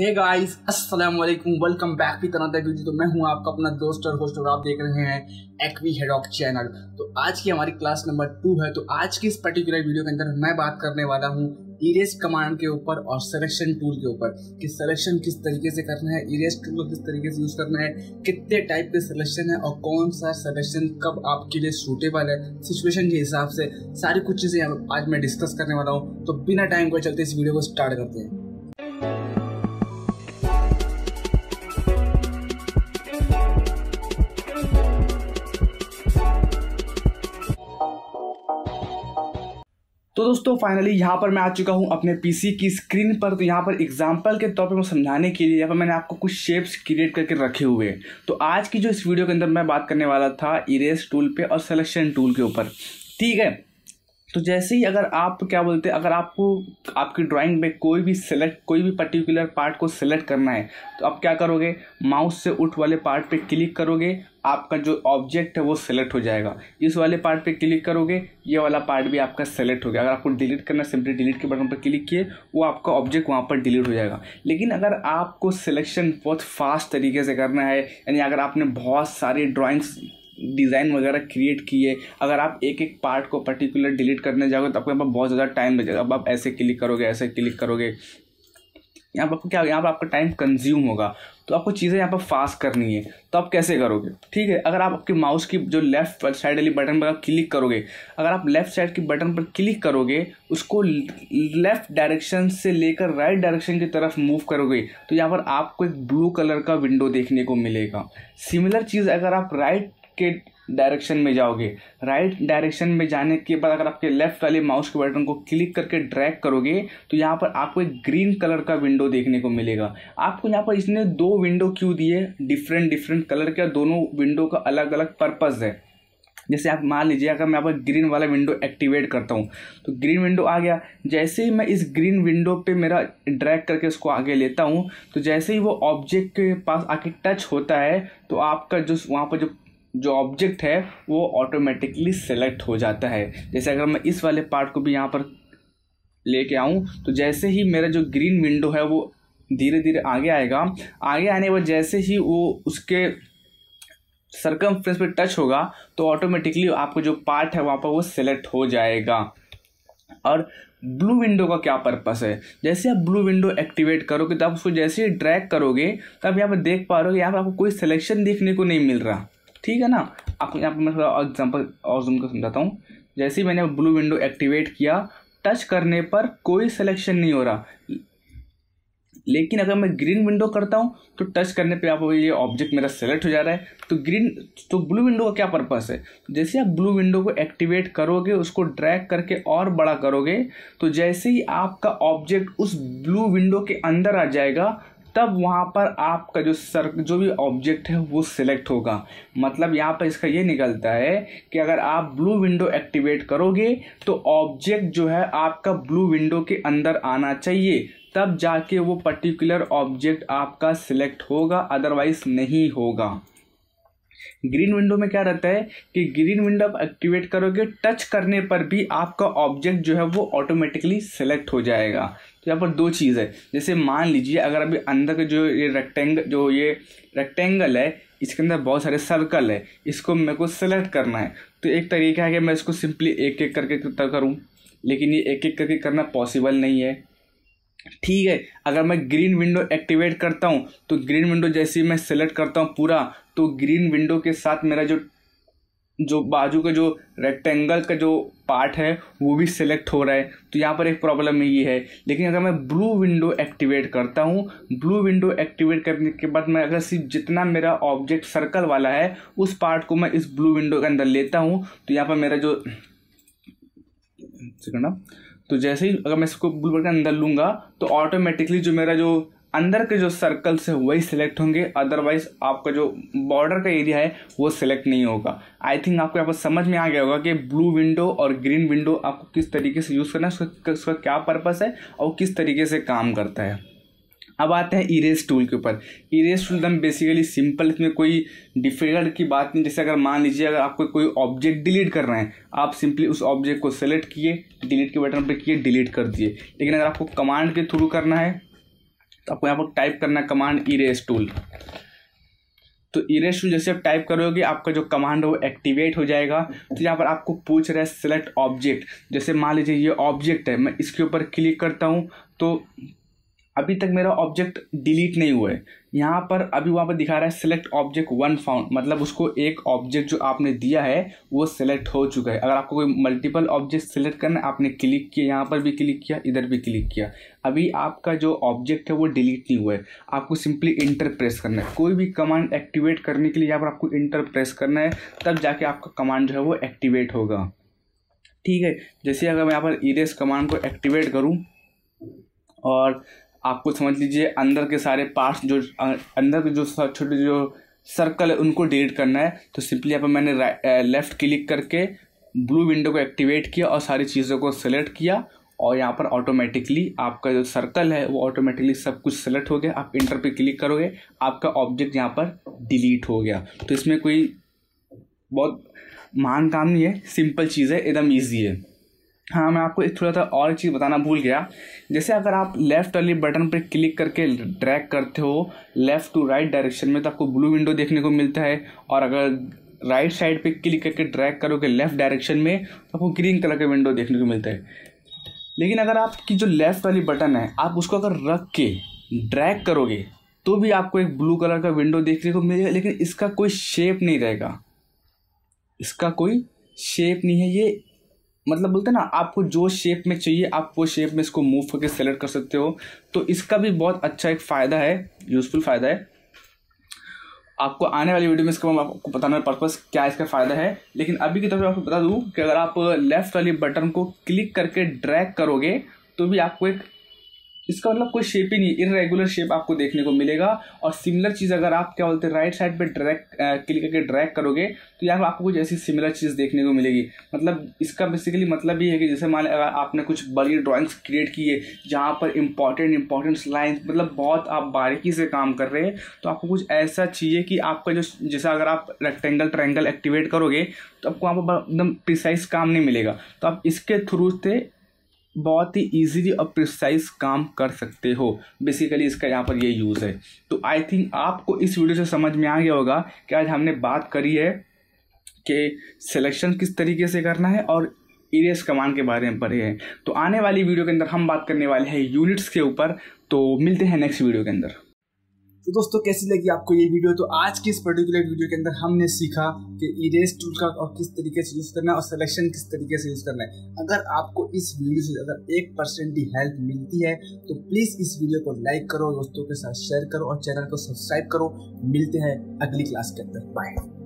Hey guys अस्सलाम वालेकुम, welcome back भी तरह तक वीडियो। तो मैं हूं आपका अपना दोस्त और होस्ट और आप देख रहे हैं एक्वी हैडॉक चैनल। तो आज की हमारी क्लास नंबर 2 है। तो आज की इस पर्टिकुलर वीडियो के अंदर मैं बात करने वाला हूं इरेज कमांड के ऊपर और सिलेक्शन टूल के ऊपर कि सिलेक्शन किस तरीके से करना है, इरेज टूल किस तरीके से यूज़ करना है, कितने टाइप के सिलेक्शन है और कौन सा सिलेक्शन कब आपके लिए सूटेबल है सिचुएशन के हिसाब से। सारी कुछ चीज़ें आज मैं डिस्कस करने वाला हूँ। तो बिना टाइम को चलते इस वीडियो को स्टार्ट करते हैं। तो दोस्तों फाइनली यहाँ पर मैं आ चुका हूँ अपने पीसी की स्क्रीन पर। तो यहाँ पर एग्जांपल के तौर पर मैं समझाने के लिए यहाँ पर मैंने आपको कुछ शेप्स क्रिएट करके रखे हुए हैं। तो आज की जो इस वीडियो के अंदर मैं बात करने वाला था इरेज टूल पे और सिलेक्शन टूल के ऊपर, ठीक है। तो जैसे ही अगर आप क्या बोलते हैं, अगर आपको आपकी ड्राइंग में कोई भी पर्टिकुलर पार्ट को सिलेक्ट करना है तो आप क्या करोगे, माउस से उठ वाले पार्ट पे क्लिक करोगे, आपका जो ऑब्जेक्ट है वो सिलेक्ट हो जाएगा। इस वाले पार्ट पे क्लिक करोगे, ये वाला पार्ट भी आपका सेलेक्ट हो गया। अगर आपको डिलीट करना, सिंपली डिलीट के बटन पर क्लिक किए, वो आपका ऑब्जेक्ट वहाँ पर डिलीट हो जाएगा। लेकिन अगर आपको सिलेक्शन बहुत फास्ट तरीके से करना है, यानी अगर आपने बहुत सारी ड्राॅइंग्स डिज़ाइन वगैरह क्रिएट किए, अगर आप एक एक पार्ट को पर्टिकुलर डिलीट करने जाओगे तो आपके यहाँ पर बहुत ज़्यादा टाइम लगेगा। अब आप ऐसे क्लिक करोगे, ऐसे क्लिक करोगे, यहाँ पर आपको क्या, यहाँ पर आपका टाइम कंज्यूम होगा। तो आपको चीज़ें यहाँ पर फास्ट करनी है तो आप कैसे करोगे, ठीक है। अगर आप आपके माउस की जो लेफ्ट साइड वाली बटन पर क्लिक करोगे, अगर आप लेफ़्ट साइड की बटन पर क्लिक करोगे, उसको लेफ़्ट डायरेक्शन से लेकर राइट डायरेक्शन की तरफ मूव करोगे तो यहाँ पर आपको एक ब्लू कलर का विंडो देखने को मिलेगा। सिमिलर चीज़ अगर आप राइट के डायरेक्शन में जाओगे, राइट डायरेक्शन में जाने के बाद अगर आपके लेफ़्ट वाले माउस के बटन को क्लिक करके ड्रैग करोगे तो यहाँ पर आपको एक ग्रीन कलर का विंडो देखने को मिलेगा। आपको यहाँ पर इसने दो विंडो क्यों दिए, डिफरेंट डिफरेंट कलर के, दोनों विंडो का अलग अलग पर्पस है। जैसे आप मान लीजिए अगर मैं यहाँ पर ग्रीन वाला विंडो एक्टिवेट करता हूँ तो ग्रीन विंडो आ गया। जैसे ही मैं इस ग्रीन विंडो पे मेरा ड्रैग करके इसको आगे लेता हूँ तो जैसे ही वो ऑब्जेक्ट के पास आके टच होता है तो आपका जो वहाँ पर जो ऑब्जेक्ट है वो ऑटोमेटिकली सेलेक्ट हो जाता है। जैसे अगर मैं इस वाले पार्ट को भी यहाँ पर लेके आऊँ तो जैसे ही मेरा जो ग्रीन विंडो है वो धीरे धीरे आगे आएगा। आगे आने पर जैसे ही वो उसके सरकमफ्रेंस पे टच होगा तो ऑटोमेटिकली आपको जो पार्ट है वहाँ पर वो सेलेक्ट हो जाएगा। और ब्लू विंडो का क्या पर्पस है, जैसे आप ब्लू विंडो एक्टिवेट करोगे तो आप उसको जैसे ही ड्रैग करोगे तो आप यहाँ पर देख पा रहे हो, यहाँ पर आपको कोई सिलेक्शन देखने को नहीं मिल रहा, ठीक है ना। आपको यहाँ पर मैं थोड़ा एग्जांपल और जूम कर समझाता हूँ। जैसे ही मैंने ब्लू विंडो एक्टिवेट किया, टच करने पर कोई सिलेक्शन नहीं हो रहा। लेकिन अगर मैं ग्रीन विंडो करता हूँ तो टच करने पे आप ये ऑब्जेक्ट मेरा सेलेक्ट हो जा रहा है। तो ब्लू विंडो का क्या पर्पस है, जैसे आप ब्लू विंडो को एक्टिवेट करोगे, उसको ड्रैग करके और बड़ा करोगे तो जैसे ही आपका ऑब्जेक्ट उस ब्लू विंडो के अंदर आ जाएगा तब वहाँ पर आपका जो भी ऑब्जेक्ट है वो सिलेक्ट होगा। मतलब यहाँ पर इसका ये निकलता है कि अगर आप ब्लू विंडो एक्टिवेट करोगे तो ऑब्जेक्ट जो है आपका ब्लू विंडो के अंदर आना चाहिए, तब जाके वो पर्टिकुलर ऑब्जेक्ट आपका सिलेक्ट होगा, अदरवाइज नहीं होगा। ग्रीन विंडो में क्या रहता है कि ग्रीन विंडो आप एक्टिवेट करोगे, टच करने पर भी आपका ऑब्जेक्ट जो है वो ऑटोमेटिकली सिलेक्ट हो जाएगा। तो यहाँ पर दो चीज़ है। जैसे मान लीजिए अगर अभी अंदर का जो ये रेक्टेंगल है, इसके अंदर बहुत सारे सर्कल है, इसको मेरे को सिलेक्ट करना है तो एक तरीका है कि मैं इसको सिंपली एक एक करके करूँ, लेकिन ये एक एक करके करना पॉसिबल नहीं है, ठीक है। अगर मैं ग्रीन विंडो एक्टिवेट करता हूँ तो ग्रीन विंडो जैसे ही मैं सेलेक्ट करता हूँ पूरा, तो ग्रीन विंडो के साथ मेरा जो बाजू का जो रेक्टेंगल का जो पार्ट है वो भी सिलेक्ट हो रहा है। तो यहाँ पर एक प्रॉब्लम ये है। लेकिन अगर मैं ब्लू विंडो एक्टिवेट करता हूँ, ब्लू विंडो एक्टिवेट करने के बाद मैं अगर सिर्फ जितना मेरा ऑब्जेक्ट सर्कल वाला है उस पार्ट को मैं इस ब्लू विंडो के अंदर लेता हूँ तो यहाँ पर मेरा तो जैसे ही अगर मैं इसको ब्लू बटन अंदर लूँगा तो ऑटोमेटिकली जो मेरा जो अंदर के जो सर्कल्स है वही सिलेक्ट होंगे, अदरवाइज आपका जो बॉर्डर का एरिया है वो सिलेक्ट नहीं होगा। आई थिंक आपको यहाँ पर समझ में आ गया होगा कि ब्लू विंडो और ग्रीन विंडो आपको किस तरीके से यूज़ करना है, उसका क्या पर्पस है और किस तरीके से काम करता है। अब आते हैं इरेज टूल के ऊपर। इरेज टूल एकदम बेसिकली सिंपल, इसमें कोई डिफिकल्ट की बात नहीं। जैसे अगर मान लीजिए अगर आपको कोई ऑब्जेक्ट डिलीट करना है, आप सिंपली उस ऑब्जेक्ट को सेलेक्ट किए, डिलीट के बटन पर किए, डिलीट कर दिए। लेकिन अगर आपको कमांड के थ्रू करना है तो आपको यहाँ पर टाइप करना कमांड इरेज टूल। तो इरेज टूल जैसे आप टाइप करोगे आपका जो कमांड है वो एक्टिवेट हो जाएगा। तो यहाँ पर आपको पूछ रहा है सेलेक्ट ऑब्जेक्ट, जैसे मान लीजिए ये ऑब्जेक्ट है, मैं इसके ऊपर क्लिक करता हूँ तो अभी तक मेरा ऑब्जेक्ट डिलीट नहीं हुआ है। यहाँ पर अभी वहाँ पर दिखा रहा है सेलेक्ट ऑब्जेक्ट वन फाउंड, मतलब उसको एक ऑब्जेक्ट जो आपने दिया है वो सेलेक्ट हो चुका है। अगर आपको कोई मल्टीपल ऑब्जेक्ट सेलेक्ट करना है, आपने क्लिक किया, यहाँ पर भी क्लिक किया, इधर भी क्लिक किया, अभी आपका जो ऑब्जेक्ट है वो डिलीट नहीं हुआ है। आपको सिंपली इंटर प्रेस करना है। कोई भी कमांड एक्टिवेट करने के लिए यहाँ पर आपको इंटर प्रेस करना है, तब जाके आपका कमांड जो है वो एक्टिवेट होगा। ठीक है, जैसे अगर मैं यहाँ पर इरेज कमांड को एक्टिवेट करूँ और आपको समझ लीजिए अंदर के सारे पार्ट्स जो अंदर के जो छोटे जो सर्कल है उनको डिलीट करना है, तो सिंपली यहाँ पर मैंने लेफ़्ट क्लिक करके ब्लू विंडो को एक्टिवेट किया और सारी चीज़ों को सेलेक्ट किया और यहाँ पर ऑटोमेटिकली आपका जो सर्कल है वो ऑटोमेटिकली सब कुछ सेलेक्ट हो गया। आप इंटर पे क्लिक करोगे, आपका ऑब्जेक्ट यहाँ पर डिलीट हो गया। तो इसमें कोई बहुत महान काम नहीं है, सिंपल चीज़ है, एकदम ईजी है। हाँ, मैं आपको एक थोड़ा सा और चीज़ बताना भूल गया। जैसे अगर आप लेफ़्ट वाली बटन पर क्लिक करके ड्रैग करते हो लेफ़्ट टू राइट डायरेक्शन में, तो आपको ब्लू विंडो देखने को मिलता है, और अगर राइट साइड पे क्लिक करके ड्रैग करोगे लेफ़्ट डायरेक्शन में तो आपको ग्रीन कलर का विंडो देखने को मिलता है। लेकिन अगर आपकी जो लेफ़्ट वाली बटन है आप उसको अगर रख के ड्रैग करोगे तो भी आपको एक ब्लू कलर का विंडो देखने को मिलेगा, लेकिन इसका कोई शेप नहीं रहेगा, इसका कोई शेप नहीं है। ये मतलब बोलते हैं ना, आपको जो शेप में चाहिए आप वो शेप में इसको मूव करके सेलेक्ट कर सकते हो। तो इसका भी बहुत अच्छा एक फ़ायदा है, यूज़फुल फ़ायदा है। आपको आने वाली वीडियो में इसका आपको बताना पर्पस क्या इसका फ़ायदा है, लेकिन अभी की तरफ मैं आपको बता दूं कि अगर आप लेफ़्ट वाली बटन को क्लिक करके ड्रैग करोगे तो भी आपको एक इसका मतलब कोई शेप ही नहीं, इरेगुलर शेप आपको देखने को मिलेगा। और सिमिलर चीज़ अगर आप क्या बोलते हैं राइट साइड पे क्लिक करके ड्रैग करोगे तो यहाँ पर आपको कुछ ऐसी सिमिलर चीज़ देखने को मिलेगी। मतलब इसका बेसिकली मतलब ये है कि जैसे मान लें अगर आपने कुछ बड़ी ड्राइंग्स क्रिएट की है जहाँ पर इंपॉर्टेंट लाइन, मतलब बहुत आप बारीकी से काम कर रहे हैं, तो आपको कुछ ऐसा चाहिए कि आपका जो जैसा अगर आप रेक्टेंगल ट्रायंगल एक्टिवेट करोगे तो आपको वहाँ पर एकदम प्रिसाइज काम नहीं मिलेगा। तो आप इसके थ्रू से बहुत ही ईजीली और प्रिसाइज काम कर सकते हो। बेसिकली इसका यहाँ पर ये यूज़ है। तो आई थिंक आपको इस वीडियो से समझ में आ गया होगा कि आज हमने बात करी है कि सिलेक्शन किस तरीके से करना है और इरेज कमांड के बारे में पढ़े हैं। तो आने वाली वीडियो के अंदर हम बात करने वाले हैं यूनिट्स के ऊपर। तो मिलते हैं नेक्स्ट वीडियो के अंदर। तो दोस्तों कैसी लगी आपको ये वीडियो? तो आज की इस पर्टिकुलर वीडियो के अंदर हमने सीखा कि इरेज टूल का और किस तरीके से यूज़ करना है और सिलेक्शन किस तरीके से यूज़ करना है। अगर आपको इस वीडियो से अगर 1% भी हेल्प मिलती है तो प्लीज़ इस वीडियो को लाइक करो, दोस्तों के साथ शेयर करो और चैनल को सब्सक्राइब करो। मिलते हैं अगली क्लास के अंदर। बाय।